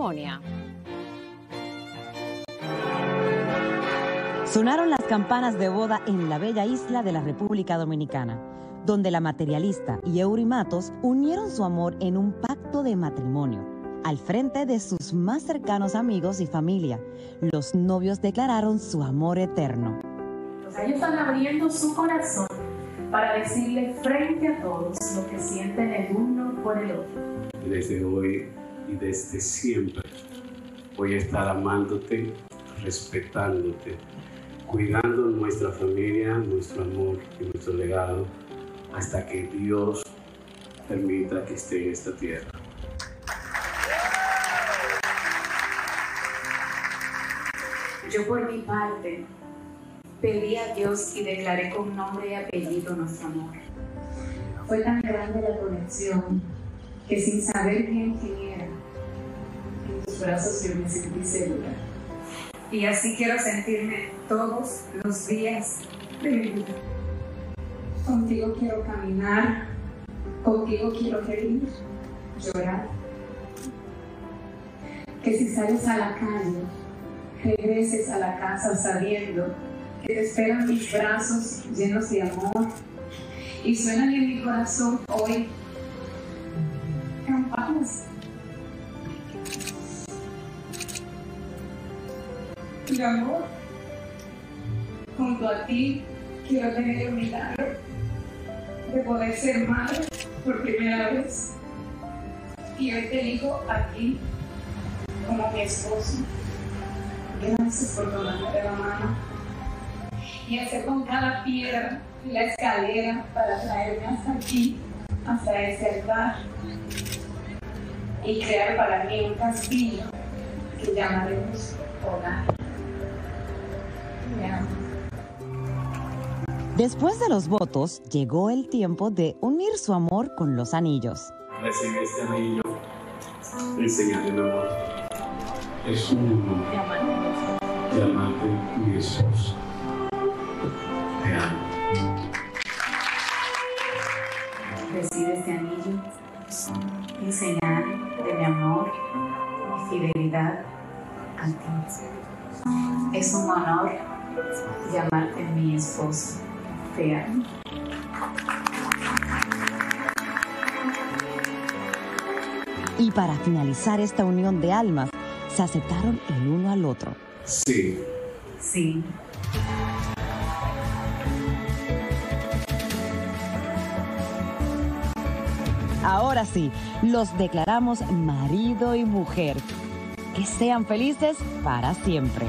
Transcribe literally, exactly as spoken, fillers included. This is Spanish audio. ceremonia. Sonaron las campanas de boda en la bella isla de la República Dominicana, donde la materialista y Eury Matos unieron su amor en un pacto de matrimonio. Al frente de sus más cercanos amigos y familia, los novios declararon su amor eterno. Ellos están abriendo su corazón para decirle frente a todos lo que sienten el uno por el otro. Desde hoy y desde siempre voy a estar amándote, respetándote, cuidando nuestra familia, nuestro amor y nuestro legado hasta que Dios permita que esté en esta tierra. Yo por mi parte pedí a Dios y declaré con nombre y apellido nuestro amor. Fue tan grande la conexión que sin saber quién era, en tus brazos yo me sentí segura. Y así quiero sentirme todos los días de mi vida. Contigo quiero caminar, contigo quiero reír, llorar. Que si sales a la calle, regreses a la casa sabiendo que te esperan mis brazos llenos de amor. Y suenan en mi corazón hoy campanas. Mi amor, junto a ti quiero tener el milagro de poder ser madre por primera vez. Y hoy te digo aquí, como mi esposo, gracias por tomarme de la mano y hacer con cada piedra la escalera para traerme hasta aquí, hasta este altar, y crear para mí un castillo que llamaremos hogar. Después de los votos, llegó el tiempo de unir su amor con los anillos. Recibí este anillo, el señal del amor. Es un honor llamarte mi esposo. Te amo. Recibe este anillo, el señal de mi amor y fidelidad a ti. Es un honor llamarte mi esposo. Te amo. Y para finalizar esta unión de almas, se aceptaron el uno al otro. Sí. Sí. Ahora sí, los declaramos marido y mujer. Que sean felices para siempre.